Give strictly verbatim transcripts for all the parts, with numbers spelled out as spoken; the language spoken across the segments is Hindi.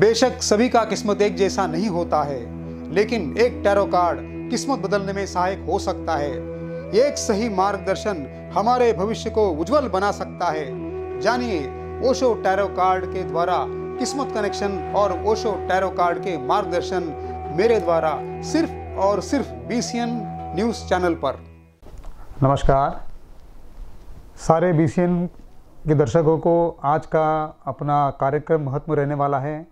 बेशक सभी का किस्मत एक जैसा नहीं होता है, लेकिन एक टैरो कार्ड किस्मत बदलने में सहायक हो सकता है। एक सही मार्गदर्शन हमारे भविष्य को उज्जवल बना सकता है। जानिए ओशो टैरो कार्ड के द्वारा किस्मत कनेक्शन और ओशो टैरो कार्ड के मार्गदर्शन मेरे द्वारा सिर्फ और सिर्फ बीसीएन न्यूज़ चैनल पर। नमस्कार सारे बीसीएन के दर्शकों को, आज का अपना कार्यक्रम महत्व रहने वाला है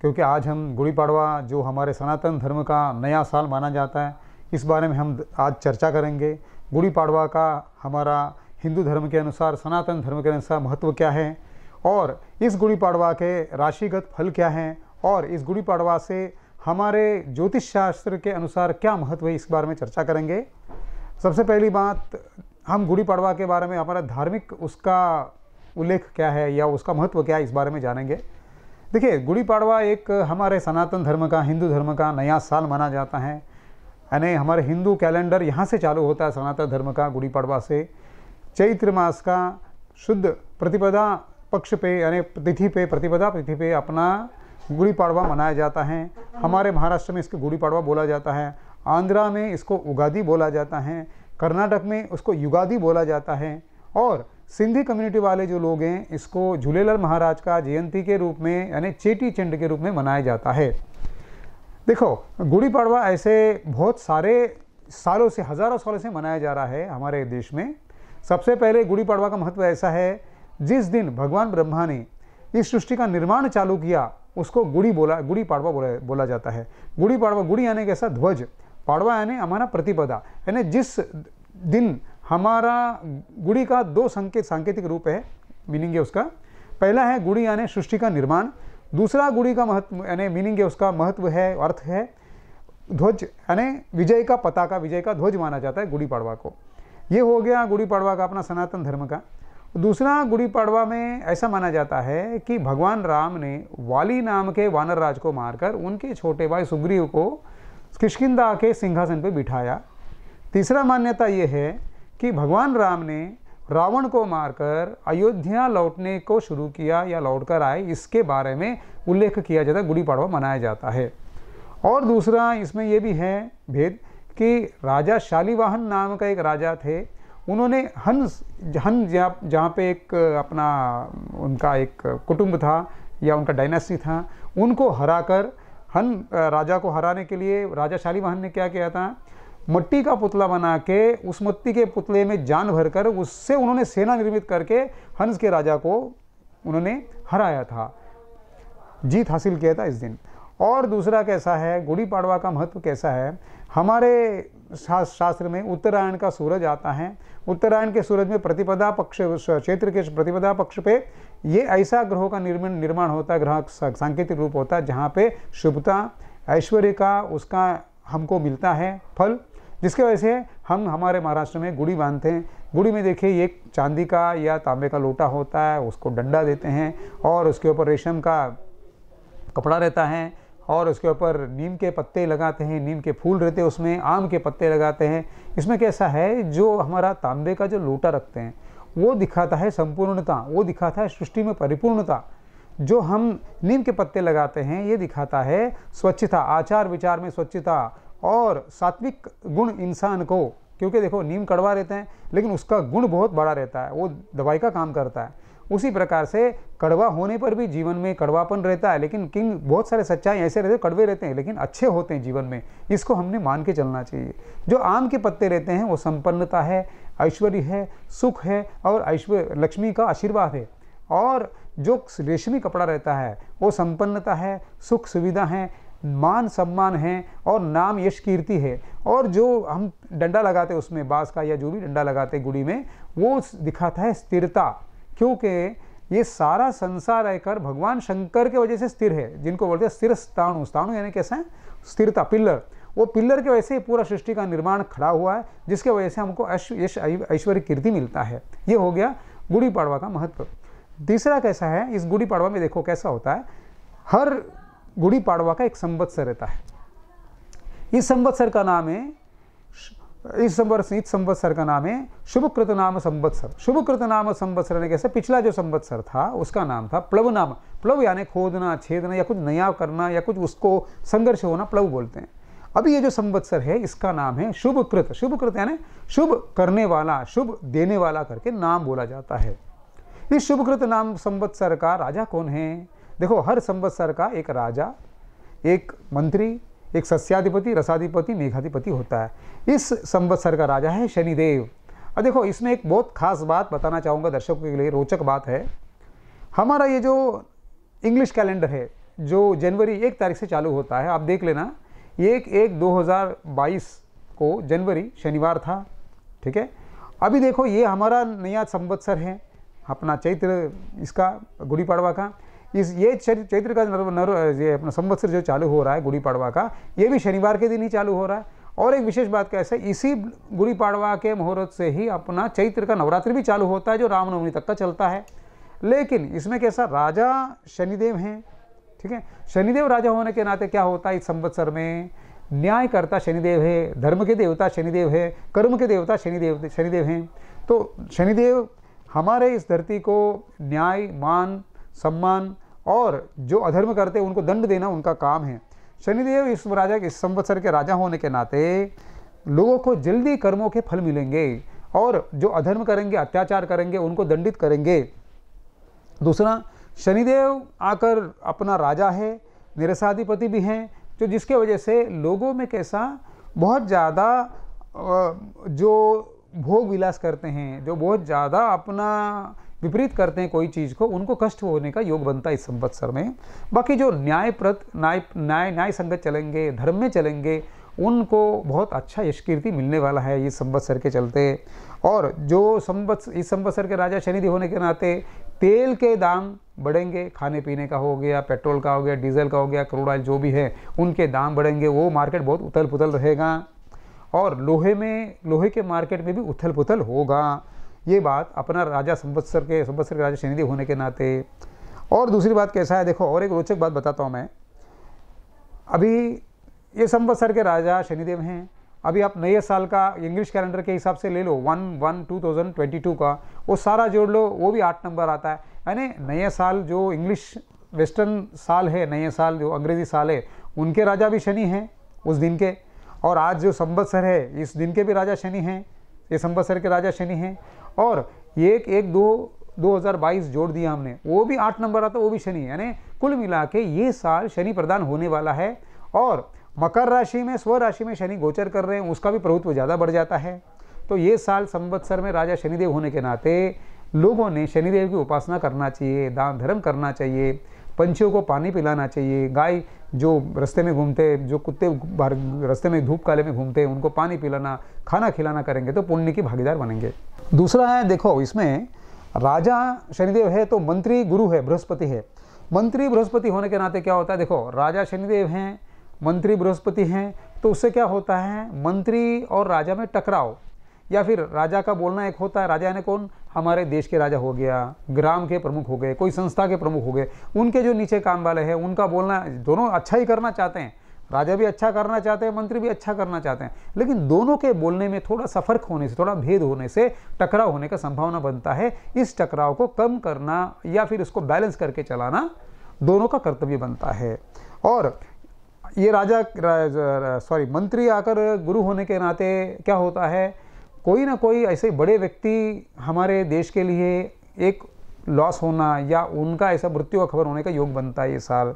क्योंकि आज हम गुड़ी पाड़वा, जो हमारे सनातन धर्म का नया साल माना जाता है, इस बारे में हम आज चर्चा करेंगे। गुड़ी पाड़वा का हमारा हिंदू धर्म के अनुसार, सनातन धर्म के अनुसार महत्व क्या है और इस गुड़ी पाड़वा के राशिगत फल क्या हैं और इस गुड़ी पाड़वा से हमारे ज्योतिष शास्त्र के अनुसार क्या महत्व है, इस बारे में चर्चा करेंगे। सबसे पहली बात, हम गुड़ी पाड़वा के बारे में हमारा धार्मिक उसका उल्लेख क्या है या उसका महत्व क्या है, इस बारे में जानेंगे। देखिए, गुड़ी पाड़वा एक हमारे सनातन धर्म का, हिंदू धर्म का नया साल माना जाता है, यानी हमारे हिंदू कैलेंडर यहाँ से चालू होता है सनातन धर्म का, गुड़ी पाड़वा से। चैत्र मास का शुद्ध प्रतिपदा पक्ष पे, यानी तिथि पे, प्रतिपदा तिथि पे अपना गुड़ी पाड़वा मनाया जाता है। हमारे महाराष्ट्र में इसको गुड़ी पाड़वा बोला जाता है, आंध्रा में इसको उगादि बोला जाता है, कर्नाटक में उसको युगादि बोला जाता है और सिंधी कम्युनिटी वाले जो लोग हैं इसको झूलेलाल महाराज का जयंती के रूप में, यानी चेटी चंद के रूप में मनाया जाता है। देखो, गुड़ी पाड़वा ऐसे बहुत सारे सालों से, हज़ारों सालों से मनाया जा रहा है हमारे देश में। सबसे पहले गुड़ी पाड़वा का महत्व ऐसा है, जिस दिन भगवान ब्रह्मा ने इस सृष्टि का निर्माण चालू किया उसको गुड़ी बोला गुड़ी पाड़वा बोला बोला जाता है। गुड़ी पाड़वा, गुड़ी यानी कैसा ध्वज, पाड़वा यानी हमारा प्रतिपदा, यानी जिस दिन हमारा गुड़ी का दो संकेत सांकेतिक रूप है, मीनिंग है उसका। पहला है गुड़ी यानी सृष्टि का निर्माण, दूसरा गुड़ी का महत्व यानी मीनिंग है उसका, महत्व है, अर्थ है ध्वज, यानी विजय का पताका, विजय का ध्वज माना जाता है गुड़ी पाड़वा को। ये हो गया गुड़ी पाड़वा का अपना सनातन धर्म का। दूसरा, गुड़ी पाड़वा में ऐसा माना जाता है कि भगवान राम ने वाली नाम के वानर राज को मारकर उनके छोटे भाई सुग्रीव को किष्किंधा के सिंहासन पर बिठाया। तीसरा मान्यता ये है कि भगवान राम ने रावण को मारकर अयोध्या लौटने को शुरू किया या लौटकर आए, इसके बारे में उल्लेख किया जाता है, गुड़ी पाड़वा मनाया जाता है। और दूसरा इसमें यह भी है भेद कि राजा शालिवाहन नाम का एक राजा थे, उन्होंने हंस हन जहाँ जहाँ पे एक अपना उनका एक कुटुंब था या उनका डायनेस्टी था, उनको हराकर, हन राजा को हराने के लिए राजा शालिवाहन ने क्या किया था, मट्टी का पुतला बना के उस मट्टी के पुतले में जान भरकर उससे उन्होंने सेना निर्मित करके हंस के राजा को उन्होंने हराया था, जीत हासिल किया था इस दिन। और दूसरा कैसा है, गुड़ी पाड़वा का महत्व कैसा है, हमारे शास्त्र में उत्तरायण का सूरज आता है। उत्तरायण के सूरज में प्रतिपदा पक्ष, चैत्र के प्रतिपदा पक्ष पे ये ऐसा ग्रहों का निर्माण निर्माण होता है, ग्रह सांकेतिक रूप होता है, जहाँ पे शुभता, ऐश्वर्य का उसका हमको मिलता है फल, जिसके वजह से हम हमारे महाराष्ट्र में गुड़ी बांधते हैं। गुड़ी में देखिए एक चांदी का या तांबे का लोटा होता है, उसको डंडा देते हैं और उसके ऊपर रेशम का कपड़ा रहता है और उसके ऊपर नीम के पत्ते लगाते हैं, नीम के फूल रहते हैं, उसमें आम के पत्ते लगाते हैं। इसमें कैसा है, जो हमारा तांबे का जो लोटा रखते हैं वो दिखाता है संपूर्णता, वो दिखाता है सृष्टि में परिपूर्णता। जो हम नीम के पत्ते लगाते हैं ये दिखाता है स्वच्छता, आचार विचार में स्वच्छता और सात्विक गुण इंसान को, क्योंकि देखो नीम कड़वा रहते हैं लेकिन उसका गुण बहुत बड़ा रहता है, वो दवाई का काम करता है। उसी प्रकार से कड़वा होने पर भी जीवन में कड़वापन रहता है, लेकिन किंग बहुत सारे सच्चाई ऐसे रहते हैं, कड़वे रहते हैं लेकिन अच्छे होते हैं जीवन में, इसको हमने मान के चलना चाहिए। जो आम के पत्ते रहते हैं वो संपन्नता है, ऐश्वर्य है, सुख है और ऐश्वर्य लक्ष्मी का आशीर्वाद है। और जो रेशमी कपड़ा रहता है वो संपन्नता है, सुख सुविधा है, मान सम्मान है और नाम यश कीर्ति है। और जो हम डंडा लगाते हैं उसमें, बाँस का या जो भी डंडा लगाते हैं गुड़ी में, वो दिखाता है स्थिरता, क्योंकि ये सारा संसार आकर भगवान शंकर के वजह से स्थिर है, जिनको बोलते हैं स्थिर स्थाणु। स्थाणु यानी कैसा है, स्थिरता, पिल्लर। वो पिल्लर के वजह से पूरा सृष्टि का निर्माण खड़ा हुआ है, जिसके वजह से हमको यश, ऐश्वर्य, कीर्ति मिलता है। ये हो गया गुड़ी पाड़वा का महत्व। तीसरा कैसा है, इस गुड़ी पाड़वा में देखो कैसा होता है, हर गुड़ी पाड़वा का एक संवत्सर रहता है। इस संवत्सर का नाम है इस संवत्सर इस संवत्सर का नाम है शुभकृत नाम संवत्सर। शुभकृत नाम संवत्सर ने कैसे पिछला जो संवत्सर था उसका नाम था प्लव नाम। प्लव यानी खोदना, छेदना या कुछ नया करना या कुछ उसको संघर्ष होना प्लव बोलते हैं। अभी ये जो संवत्सर है इसका नाम है शुभकृत। शुभकृत यानी शुभ करने वाला, शुभ देने वाला करके नाम बोला जाता है। इस शुभकृत नाम संवत्सर का राजा कौन है? देखो हर संवत्सर का एक राजा, एक मंत्री, एक सस्याधिपति, रसाधिपति, मेघाधिपति होता है। इस संवत्सर का राजा है शनिदेव। और देखो इसमें एक बहुत खास बात बताना चाहूँगा दर्शकों के लिए, रोचक बात है। हमारा ये जो इंग्लिश कैलेंडर है जो जनवरी एक तारीख से चालू होता है, आप देख लेना एक एक दो हज़ार बाईस को जनवरी शनिवार था, ठीक है। अभी देखो ये हमारा नया संवत्सर है अपना चैत्र, इसका गुड़ी पाड़वा का, इस ये चैत्र का नर, नर ये अपना संवत्सर जो चालू हो रहा है गुड़ी पाड़वा का, ये भी शनिवार के दिन ही चालू हो रहा है। और एक विशेष बात कैसे, इसी गुड़ी पाड़वा के मुहूर्त से ही अपना चैत्र का नवरात्रि भी चालू होता है जो रामनवमी तक का चलता है। लेकिन इसमें कैसा, राजा शनिदेव हैं, ठीक है। शनिदेव राजा होने के नाते क्या होता है, इस संवत्सर में न्यायकर्ता शनिदेव है, धर्म के देवता शनिदेव है, कर्म के देवता शनिदेव शनिदेव हैं। तो शनिदेव हमारे इस धरती को न्याय, मान, सम्मान और जो अधर्म करते हैं उनको दंड देना उनका काम है। शनिदेव इस राजा इस संवत्सर के राजा होने के नाते लोगों को जल्दी कर्मों के फल मिलेंगे और जो अधर्म करेंगे, अत्याचार करेंगे उनको दंडित करेंगे। दूसरा, शनिदेव आकर अपना राजा है, निरसाधिपति भी हैं, जो जिसके वजह से लोगों में कैसा बहुत ज़्यादा जो भोग विलास करते हैं, जो बहुत ज़्यादा अपना विपरीत करते हैं कोई चीज़ को, उनको कष्ट होने का योग बनता है इस संवत्सर में। बाकी जो न्यायप्रत न्याय न्याय न्याय संगत चलेंगे, धर्म में चलेंगे, उनको बहुत अच्छा यश कीर्ति मिलने वाला है इस संवत्सर के चलते। और जो संवत्सर इस संवत्सर के राजा शनिदेव होने के नाते तेल के दाम बढ़ेंगे, खाने पीने का हो गया, पेट्रोल का हो गया, डीजल का हो गया, क्रूड ऑयल जो भी है उनके दाम बढ़ेंगे, वो मार्केट बहुत उथल पुथल रहेगा। और लोहे में लोहे के मार्केट में भी उथल पुथल होगा, ये बात अपना राजा संवत्सर के संवत्सर के राजा शनिदेव होने के नाते। और दूसरी बात कैसा है, देखो और एक रोचक बात बताता हूँ मैं। अभी ये संवत्सर के राजा शनिदेव हैं। अभी आप नए साल का इंग्लिश कैलेंडर के हिसाब से ले लो, one one two thousand twenty two का वो सारा जोड़ लो, वो भी आठ नंबर आता है। यानी नए साल जो इंग्लिश वेस्टर्न साल है, नए साल जो अंग्रेजी साल है, उनके राजा भी शनि हैं उस दिन के। और आज जो संवत्सर है इस दिन के भी राजा शनि हैं, ये संवत्सर के राजा शनि हैं। और एक एक दो दो हज़ार बाईस जोड़ दिया हमने, वो भी आठ नंबर आता, वो भी शनि। यानी कुल मिला के ये साल शनि प्रदान होने वाला है। और मकर राशि में, स्व राशि में शनि गोचर कर रहे हैं, उसका भी प्रभुत्व ज़्यादा बढ़ जाता है। तो ये साल संवत्सर में राजा शनिदेव होने के नाते लोगों ने शनिदेव की उपासना करना चाहिए, दान धर्म करना चाहिए, पंछियों को पानी पिलाना चाहिए, गाय जो रास्ते में घूमते, जो कुत्ते रास्ते में धूप काले में घूमते हैं उनको पानी पिलाना, खाना खिलाना करेंगे तो पुण्य की भागीदार बनेंगे। दूसरा है, देखो इसमें राजा शनिदेव है तो मंत्री गुरु है, बृहस्पति है। मंत्री बृहस्पति होने के नाते क्या होता है, देखो राजा शनिदेव हैं, मंत्री बृहस्पति हैं, तो उससे क्या होता है, मंत्री और राजा में टकराव, या फिर राजा का बोलना एक होता है। राजा यानी कौन, हमारे देश के राजा हो गया, ग्राम के प्रमुख हो गए, कोई संस्था के प्रमुख हो गए, उनके जो नीचे काम वाले हैं उनका बोलना, दोनों अच्छा ही करना चाहते हैं, राजा भी अच्छा करना चाहते हैं, मंत्री भी अच्छा करना चाहते हैं, लेकिन दोनों के बोलने में थोड़ा सा फर्क होने से, थोड़ा भेद होने से टकराव होने का संभावना बनता है। इस टकराव को कम करना या फिर उसको बैलेंस करके चलाना दोनों का कर्तव्य बनता है। और ये राजा, राजा सॉरी मंत्री आकर गुरु होने के नाते क्या होता है, कोई ना कोई ऐसे बड़े व्यक्ति हमारे देश के लिए एक लॉस होना या उनका ऐसा मृत्यु का खबर होने का योग बनता है ये साल।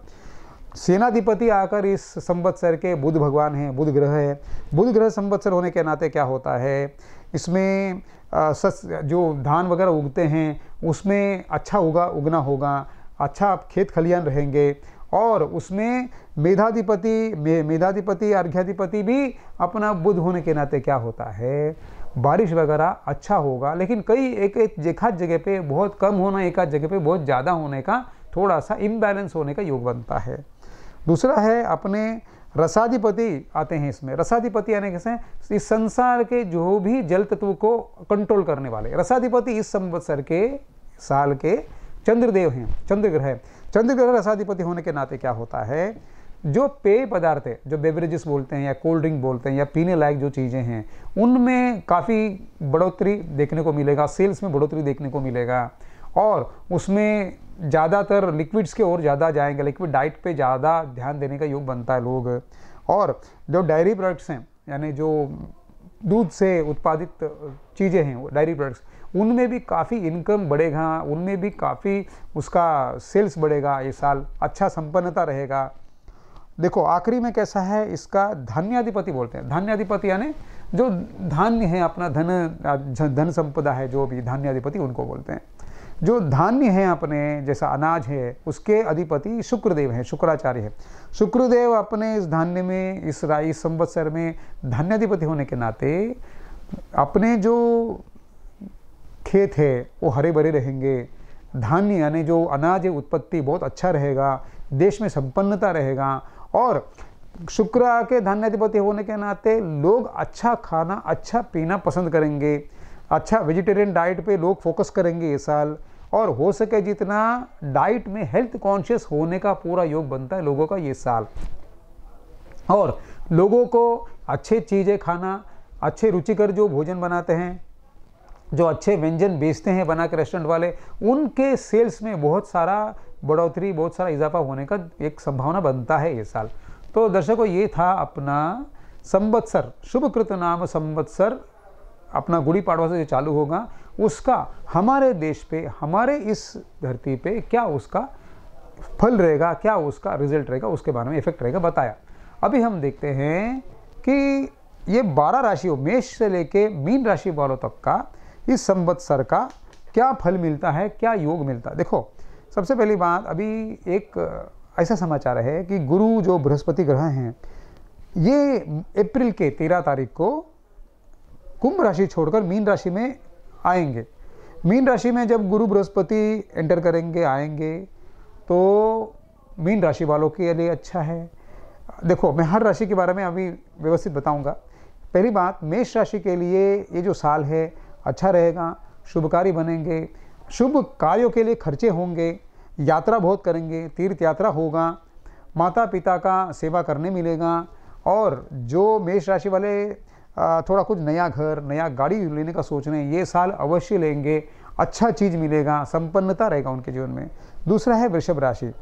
सेनाधिपति आकर इस संवत्सर के बुध भगवान हैं, बुध ग्रह है। बुध ग्रह संवत्सर होने के नाते क्या होता है, इसमें आ, सस जो धान वगैरह उगते हैं उसमें अच्छा उगा उगना होगा, अच्छा खेत खलियान रहेंगे। और उसमें मेधाधिपति मे, मेधाधिपति अर्घ्याधिपति भी अपना बुध होने के नाते क्या होता है, बारिश वगैरह अच्छा होगा। लेकिन कई एक एक एकाध जगह पे बहुत कम होना, एकाध जगह पे बहुत ज़्यादा होने का थोड़ा सा इम्बैलेंस होने का योग बनता है। दूसरा है, अपने रसाधिपति आते हैं इसमें। रसाधिपति यानी कैसे, इस संसार के जो भी जल तत्व को कंट्रोल करने वाले रसाधिपति इस संवत्सर के साल के चंद्रदेव हैं, चंद्रग्रह है। चंद्रग्रह रसाधिपति होने के नाते क्या होता है, जो पेय पदार्थ है, जो बेवरेजेस बोलते हैं या कोल्ड ड्रिंक बोलते हैं या पीने लायक जो चीज़ें हैं, उनमें काफ़ी बढ़ोतरी देखने को मिलेगा, सेल्स में बढ़ोतरी देखने को मिलेगा। और उसमें ज़्यादातर लिक्विड्स के ओर ज़्यादा जाएंगे, लिक्विड डाइट पे ज़्यादा ध्यान देने का योग बनता है लोग। और जो डायरी प्रोडक्ट्स हैं, यानी जो दूध से उत्पादित चीज़ें हैं, डायरी प्रोडक्ट्स, उनमें भी काफ़ी इनकम बढ़ेगा, उनमें भी काफ़ी उसका सेल्स बढ़ेगा, ये साल अच्छा संपन्नता रहेगा। देखो आखिरी में कैसा है इसका, धान्याधिपति बोलते हैं। धान्याधिपति यानी जो धान्य है, अपना धन धन संपदा है, जो भी धान्याधिपति उनको बोलते हैं। जो धान्य है अपने जैसा अनाज है, उसके अधिपति शुक्रदेव हैं, शुक्राचार्य है। शुक्रदेव अपने इस धान्य में, इस राई संवत्सर में धान्याधिपति होने के नाते अपने जो खेत है वो हरे भरे रहेंगे। धान्य यानी जो अनाज है, उत्पत्ति बहुत अच्छा रहेगा, देश में संपन्नता रहेगा। और शुक्र के धान्याधिपति होने के नाते लोग अच्छा खाना, अच्छा पीना पसंद करेंगे, अच्छा वेजिटेरियन डाइट पे लोग फोकस करेंगे ये साल। और हो सके जितना डाइट में हेल्थ कॉन्शियस होने का पूरा योग बनता है लोगों का ये साल। और लोगों को अच्छी चीज़ें खाना, अच्छे रुचिकर जो भोजन बनाते हैं, जो अच्छे व्यंजन बेचते हैं बना के रेस्टोरेंट वाले, उनके सेल्स में बहुत सारा बढ़ोतरी, बहुत सारा इजाफा होने का एक संभावना बनता है ये साल। तो दर्शकों ये था अपना संवत्सर, शुभकृत नाम संवत्सर, अपना गुड़ी पाड़वा से जो चालू होगा उसका हमारे देश पे, हमारे इस धरती पे क्या उसका फल रहेगा, क्या उसका रिजल्ट रहेगा, उसके बारे में इफेक्ट रहेगा बताया। अभी हम देखते हैं कि ये बारह राशियों, मेष से लेके मीन राशि वालों तक का इस संवत्सर का क्या फल मिलता है, क्या योग मिलता है। देखो सबसे पहली बात, अभी एक ऐसा समाचार है कि गुरु जो बृहस्पति ग्रह हैं, ये अप्रैल के तेरह तारीख को कुंभ राशि छोड़कर मीन राशि में आएंगे। मीन राशि में जब गुरु बृहस्पति एंटर करेंगे, आएंगे, तो मीन राशि वालों के लिए अच्छा है। देखो मैं हर राशि के बारे में अभी व्यवस्थित बताऊंगा। पहली बात, मेष राशि के लिए ये जो साल है अच्छा रहेगा, शुभकारी बनेंगे, शुभ कार्यों के लिए खर्चे होंगे, यात्रा बहुत करेंगे, तीर्थ यात्रा होगा, माता पिता का सेवा करने मिलेगा। और जो मेष राशि वाले थोड़ा कुछ नया घर, नया गाड़ी लेने का सोच रहे हैं, ये साल अवश्य लेंगे, अच्छा चीज़ मिलेगा, संपन्नता रहेगा उनके जीवन में। दूसरा है वृषभ राशि।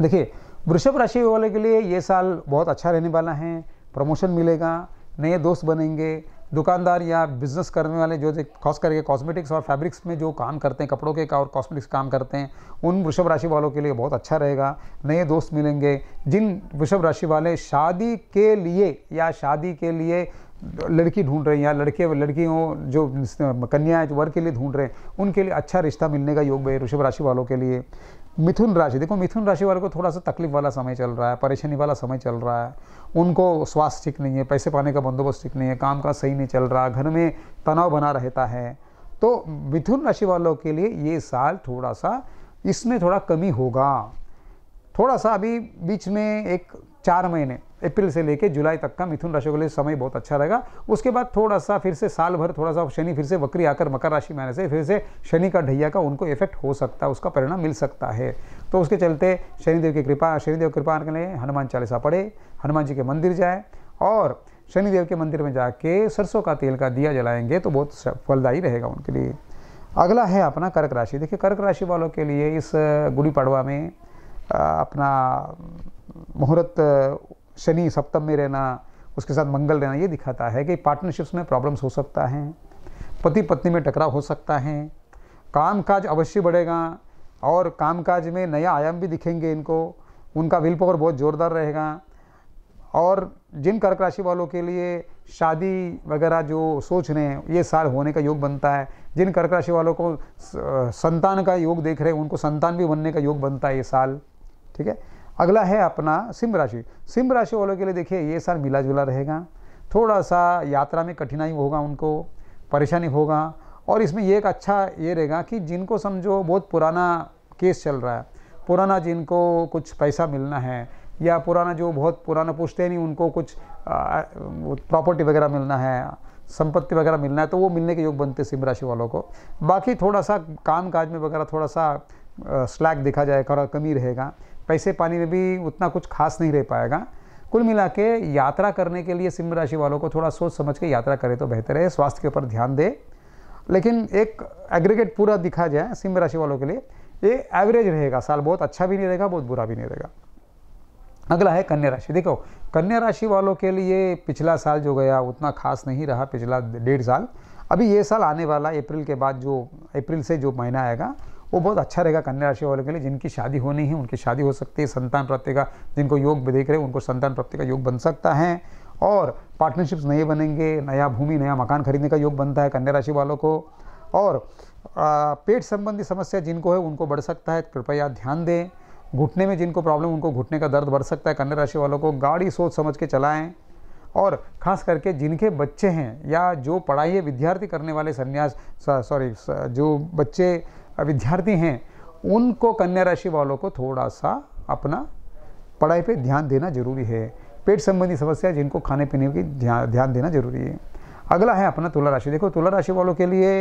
देखिए वृषभ राशि वाले के लिए ये साल बहुत अच्छा रहने वाला है। प्रमोशन मिलेगा, नए दोस्त बनेंगे, दुकानदार या बिजनेस करने वाले जो खास करके कॉस्मेटिक्स और फैब्रिक्स में जो काम करते हैं, कपड़ों के का और कॉस्मेटिक्स काम करते हैं, उन वृषभ राशि वालों के लिए बहुत अच्छा रहेगा, नए दोस्त मिलेंगे। जिन वृषभ राशि वाले शादी के लिए या शादी के लिए लड़की ढूंढ रहे हैं या लड़के लड़कियों जो कन्या जो वर के लिए ढूंढ रहे हैं, उनके लिए अच्छा रिश्ता मिलने का योग है वृषभ राशि वालों के लिए। मिथुन राशि, देखो मिथुन राशि वालों को थोड़ा सा तकलीफ वाला समय चल रहा है, परेशानी वाला समय चल रहा है। उनको स्वास्थ्य ठीक नहीं है, पैसे पाने का बंदोबस्त ठीक नहीं है, काम काज सही नहीं चल रहा, घर में तनाव बना रहता है। तो मिथुन राशि वालों के लिए ये साल थोड़ा सा इसमें थोड़ा कमी होगा। थोड़ा सा अभी बीच में एक चार महीने अप्रैल से लेकर जुलाई तक का मिथुन राशि के लिए समय बहुत अच्छा रहेगा। उसके बाद थोड़ा सा फिर से साल भर थोड़ा सा शनि फिर से वक्री आकर मकर राशि में आने से फिर से शनि का ढैया का उनको इफेक्ट हो सकता है, उसका परिणाम मिल सकता है। तो उसके चलते शनिदेव की कृपा, शनिदेव की कृपा के लिए हनुमान चालीसा पढ़े, हनुमान जी के मंदिर जाए और शनिदेव के मंदिर में जाके सरसों का तेल का दिया जलाएंगे तो बहुत फलदायी रहेगा उनके लिए। अगला है अपना कर्क राशि। देखिए कर्क राशि वालों के लिए इस गुड़ी पाड़वा में अपना मुहूर्त शनि सप्तम में रहना, उसके साथ मंगल रहना, ये दिखाता है कि पार्टनरशिप्स में प्रॉब्लम्स हो सकता है, पति पत्नी में टकराव हो सकता है, कामकाज अवश्य बढ़ेगा और कामकाज में नया आयाम भी दिखेंगे इनको, उनका विल पावर बहुत ज़ोरदार रहेगा। और जिन कर्क राशि वालों के लिए शादी वगैरह जो सोच रहे हैं, ये साल होने का योग बनता है। जिन कर्क राशि वालों को संतान का योग देख रहे हैं, उनको संतान भी बनने का योग बनता है ये साल, ठीक है। अगला है अपना सिंह राशि। सिंह राशि वालों के लिए देखिए ये साल मिला जुला रहेगा, थोड़ा सा यात्रा में कठिनाई होगा, उनको परेशानी होगा। और इसमें ये एक अच्छा ये रहेगा कि जिनको समझो बहुत पुराना केस चल रहा है, पुराना जिनको कुछ पैसा मिलना है या पुराना जो बहुत पुराना पूछते नहीं, उनको कुछ प्रॉपर्टी वगैरह मिलना है, संपत्ति वगैरह मिलना है, तो वो मिलने के योग बनते सिंह राशि वालों को। बाकी थोड़ा सा काम काज में वगैरह थोड़ा सा स्लैक देखा जाए, थोड़ा कमी रहेगा। पैसे पानी में भी उतना कुछ खास नहीं रह पाएगा। कुल मिला के यात्रा करने के लिए सिंह राशि वालों को थोड़ा सोच समझ के यात्रा करें तो बेहतर है। स्वास्थ्य के ऊपर ध्यान दें, लेकिन एक एग्रीगेट पूरा दिखा जाए सिंह राशि वालों के लिए ये एवरेज रहेगा साल, बहुत अच्छा भी नहीं रहेगा, बहुत बुरा भी नहीं रहेगा। अगला है कन्या राशि। देखो कन्या राशि वालों के लिए पिछला साल जो गया उतना खास नहीं रहा, पिछला डेढ़ साल। अभी ये साल आने वाला अप्रैल के बाद, जो अप्रैल से जो महीना आएगा वो बहुत अच्छा रहेगा कन्या राशि वालों के लिए। जिनकी शादी होनी है उनकी शादी हो सकती है, संतान प्राप्ति का जिनको योग देख रहे हैं उनको संतान प्राप्ति का योग बन सकता है, और पार्टनरशिप्स नए बनेंगे, नया भूमि नया मकान खरीदने का योग बनता है कन्या राशि वालों को। और पेट संबंधी समस्या जिनको है उनको बढ़ सकता है, कृपया ध्यान दें। घुटने में जिनको प्रॉब्लम उनको घुटने का दर्द बढ़ सकता है कन्या राशि वालों को। गाड़ी सोच समझ के चलाएं, और ख़ास करके जिनके बच्चे हैं या जो पढ़ाई है विद्यार्थी करने वाले सन्यास सॉरी जो बच्चे विद्यार्थी हैं उनको कन्या राशि वालों को थोड़ा सा अपना पढ़ाई पे ध्यान देना जरूरी है। पेट संबंधी समस्या जिनको खाने पीने की ध्यान देना जरूरी है। अगला है अपना तुला राशि। देखो तुला राशि वालों के लिए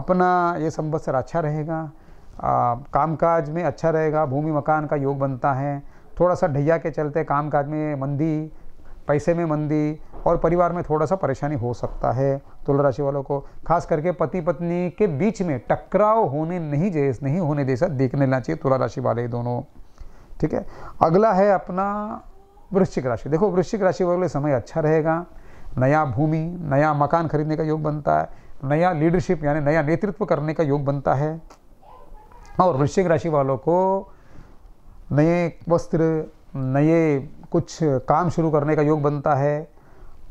अपना ये संवत्सर अच्छा रहेगा, कामकाज में अच्छा रहेगा, भूमि मकान का योग बनता है। थोड़ा सा ढैया के चलते कामकाज में मंदी, पैसे में मंदी और परिवार में थोड़ा सा परेशानी हो सकता है तुला राशि वालों को। खास करके पति पत्नी के बीच में टकराव होने नहीं जैस नहीं होने जैसा देखने लेना चाहिए तुला राशि वाले दोनों, ठीक है। अगला है अपना वृश्चिक राशि। देखो वृश्चिक राशि वालों के लिए समय अच्छा रहेगा, नया भूमि नया मकान खरीदने का योग बनता है, नया लीडरशिप यानी नया नेतृत्व करने का योग बनता है। और वृश्चिक राशि वालों को नए वस्त्र, नए कुछ काम शुरू करने का योग बनता है।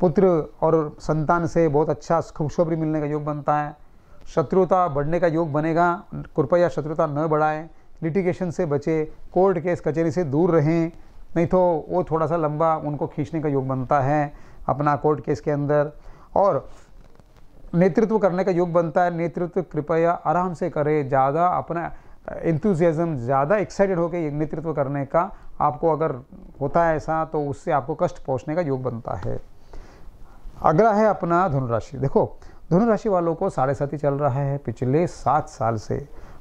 पुत्र और संतान से बहुत अच्छा खुशखबरी मिलने का योग बनता है। शत्रुता बढ़ने का योग बनेगा, कृपया शत्रुता न बढ़ाएं। लिटिगेशन से बचे, कोर्ट केस कचहरी से दूर रहें, नहीं तो वो थोड़ा सा लंबा उनको खींचने का योग बनता है अपना कोर्ट केस के अंदर। और नेतृत्व करने का योग बनता है, नेतृत्व कृपया आराम से करें, ज़्यादा अपना एंथुजियाज्म ज़्यादा एक्साइटेड होकर नेतृत्व करने का आपको अगर होता है ऐसा तो उससे आपको कष्ट पहुंचने का योग बनता है। अगला है अपना धनु राशि। देखो धनु राशि वालों को साढ़े साथ ही चल रहा है पिछले सात साल से,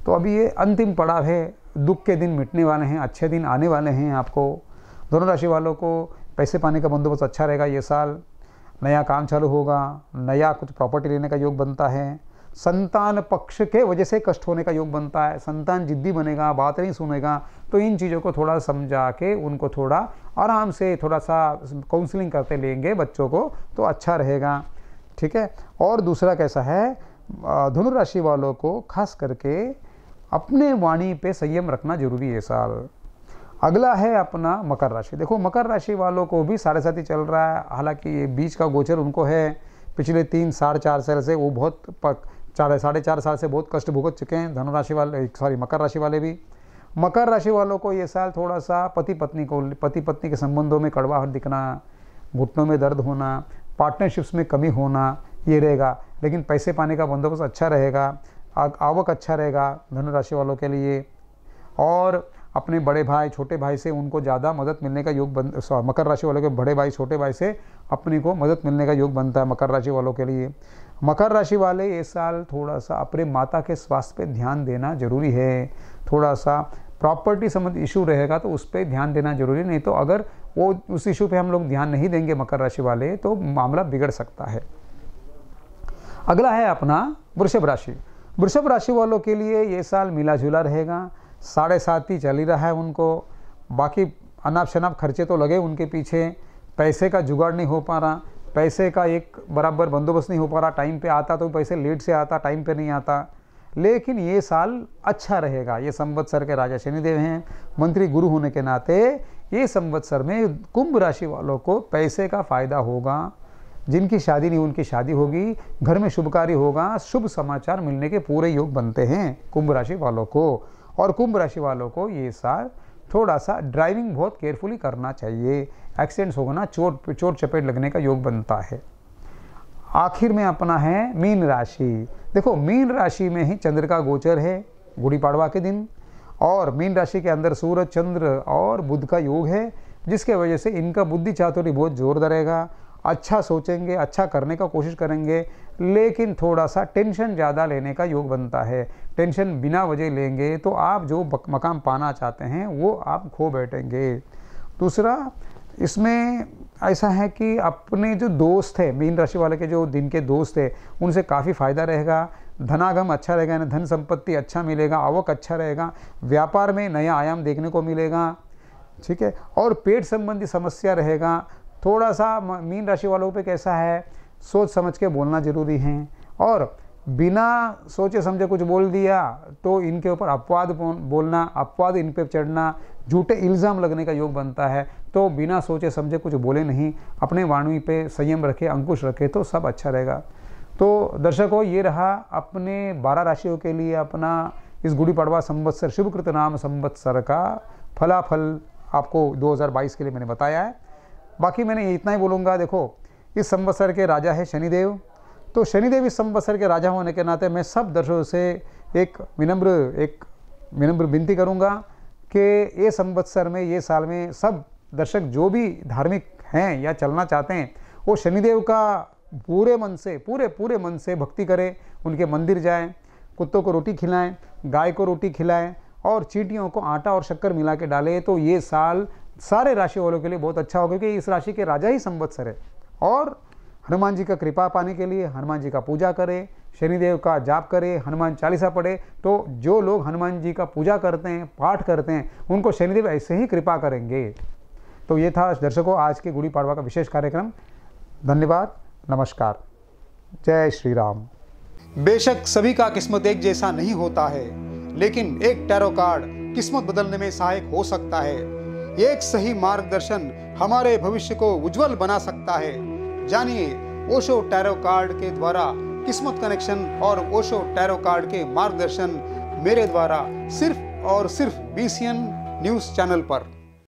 तो अभी ये अंतिम पड़ाव है, दुख के दिन मिटने वाले हैं, अच्छे दिन आने वाले हैं आपको। धनु राशि वालों को पैसे पाने का बंदोबस्त अच्छा रहेगा ये साल, नया काम चालू होगा, नया कुछ प्रॉपर्टी लेने का योग बनता है। संतान पक्ष के वजह से कष्ट होने का योग बनता है, संतान जिद्दी बनेगा, बात नहीं सुनेगा, तो इन चीज़ों को थोड़ा समझा के उनको थोड़ा आराम से थोड़ा सा काउंसलिंग करते लेंगे बच्चों को तो अच्छा रहेगा, ठीक है। और दूसरा कैसा है, धनु राशि वालों को खास करके अपने वाणी पे संयम रखना जरूरी है साल। अगला है अपना मकर राशि। देखो मकर राशि वालों को भी साढ़े साथ ही चल रहा है, हालांकि ये बीच का गोचर उनको है पिछले तीन साढ़े चार साल से, वो बहुत पक चार साढ़े चार साल से बहुत कष्ट भुगत चुके हैं धनु राशि वाले सॉरी मकर राशि वाले भी। मकर राशि वालों को ये साल थोड़ा सा पति पत्नी को पति पत्नी के संबंधों में कड़वाहट दिखना, घुटनों में दर्द होना, पार्टनरशिप्स में कमी होना ये रहेगा। लेकिन पैसे पाने का बंदोबस्त अच्छा रहेगा, आवक अच्छा रहेगा धनु राशि वालों के लिए। और अपने बड़े भाई छोटे भाई से उनको ज़्यादा मदद मिलने का योग बन मकर राशि वालों के बड़े भाई छोटे भाई से अपने को मदद मिलने का योग बनता है मकर राशि वालों के लिए। मकर राशि वाले इस साल थोड़ा सा अपने माता के स्वास्थ्य पे ध्यान देना जरूरी है, थोड़ा सा प्रॉपर्टी संबंधी इशू रहेगा तो उस पर ध्यान देना जरूरी, नहीं तो अगर वो उस इशू पे हम लोग ध्यान नहीं देंगे मकर राशि वाले तो मामला बिगड़ सकता है। अगला है अपना वृषभ राशि। वृषभ राशि वालों के लिए ये साल मिला जुला रहेगा, साढ़े सात ही चल ही रहा है उनको, बाकी अनाप शनाप खर्चे तो लगे उनके पीछे, पैसे का जुगाड़ नहीं हो पा रहा, पैसे का एक बराबर बंदोबस्त नहीं हो पा रहा, टाइम पे आता तो पैसे लेट से आता, टाइम पे नहीं आता। लेकिन ये साल अच्छा रहेगा, ये संवत्सर के राजा शनिदेव हैं, मंत्री गुरु होने के नाते ये संवत्सर में कुंभ राशि वालों को पैसे का फायदा होगा, जिनकी शादी नहीं उनकी शादी होगी, घर में शुभ कार्य होगा, शुभ समाचार मिलने के पूरे योग बनते हैं कुंभ राशि वालों को। और कुंभ राशि वालों को ये साल थोड़ा सा ड्राइविंग बहुत केयरफुली करना चाहिए, एक्सीडेंट्स होना, चोट चोट चपेट लगने का योग बनता है। आखिर में अपना है मीन राशि। देखो मीन राशि में ही चंद्र का गोचर है गुड़ी पाड़वा के दिन, और मीन राशि के अंदर सूरज चंद्र और बुध का योग है, जिसके वजह से इनका बुद्धि चातुर्य बहुत जोरदार रहेगा। अच्छा सोचेंगे, अच्छा करने का कोशिश करेंगे, लेकिन थोड़ा सा टेंशन ज़्यादा लेने का योग बनता है। टेंशन बिना वजह लेंगे तो आप जो मकाम पाना चाहते हैं वो आप खो बैठेंगे। दूसरा इसमें ऐसा है कि अपने जो दोस्त है, मीन राशि वाले के जो दिन के दोस्त है, उनसे काफ़ी फ़ायदा रहेगा। धनागम अच्छा रहेगा, यानी धन संपत्ति अच्छा मिलेगा, आवक अच्छा रहेगा, व्यापार में नया आयाम देखने को मिलेगा, ठीक है। और पेट संबंधी समस्या रहेगा। थोड़ा सा मीन राशि वालों पे कैसा है, सोच समझ के बोलना ज़रूरी है, और बिना सोचे समझे कुछ बोल दिया तो इनके ऊपर अपवाद बोलना, अपवाद इन पे चढ़ना, झूठे इल्ज़ाम लगने का योग बनता है। तो बिना सोचे समझे कुछ बोले नहीं, अपने वाणी पे संयम रखे, अंकुश रखे तो सब अच्छा रहेगा। तो दर्शकों, ये रहा अपने बारह राशियों के लिए अपना इस गुड़ी पाड़वा संवत्सर शुभकृत नाम संवत्सर का फलाफल आपको दो हज़ार बाईस के लिए मैंने बताया है। बाकी मैंने इतना ही बोलूँगा। देखो, इस संवत्सर के राजा है शनिदेव, तो शनिदेव इस संवत्सर के राजा होने के नाते मैं सब दर्शकों से एक विनम्र एक विनम्र विनती करूँगा कि ये संवत्सर में, ये साल में सब दर्शक जो भी धार्मिक हैं या चलना चाहते हैं वो शनिदेव का पूरे मन से, पूरे पूरे मन से भक्ति करें, उनके मंदिर जाएं, कुत्तों को रोटी खिलाएं, गाय को रोटी खिलाएं और चींटियों को आटा और शक्कर मिला के डालें। तो ये साल सारे राशि वालों के लिए बहुत अच्छा होगा, क्योंकि इस राशि के राजा ही संवत्सर है। और हनुमान जी का कृपा पाने के लिए हनुमान जी का पूजा करें, शनिदेव का जाप करें, हनुमान चालीसा पढ़े। तो जो लोग हनुमान जी का पूजा करते हैं, पाठ करते हैं, उनको शनिदेव ऐसे ही कृपा करेंगे। तो ये था दर्शकों आज के गुड़ी पाड़वा का विशेष कार्यक्रम। धन्यवाद, नमस्कार, जय श्री राम। बेशक सभी का किस्मत एक जैसा नहीं होता है, लेकिन एक टैरो कार्ड किस्मत बदलने में सहायक हो सकता है। एक सही मार्गदर्शन हमारे भविष्य को उज्जवल बना सकता है। जानिए ओशो टैरो कार्ड के द्वारा किस्मत कनेक्शन और ओशो टैरो कार्ड के मार्गदर्शन मेरे द्वारा सिर्फ और सिर्फ बीसीएन न्यूज़ चैनल पर।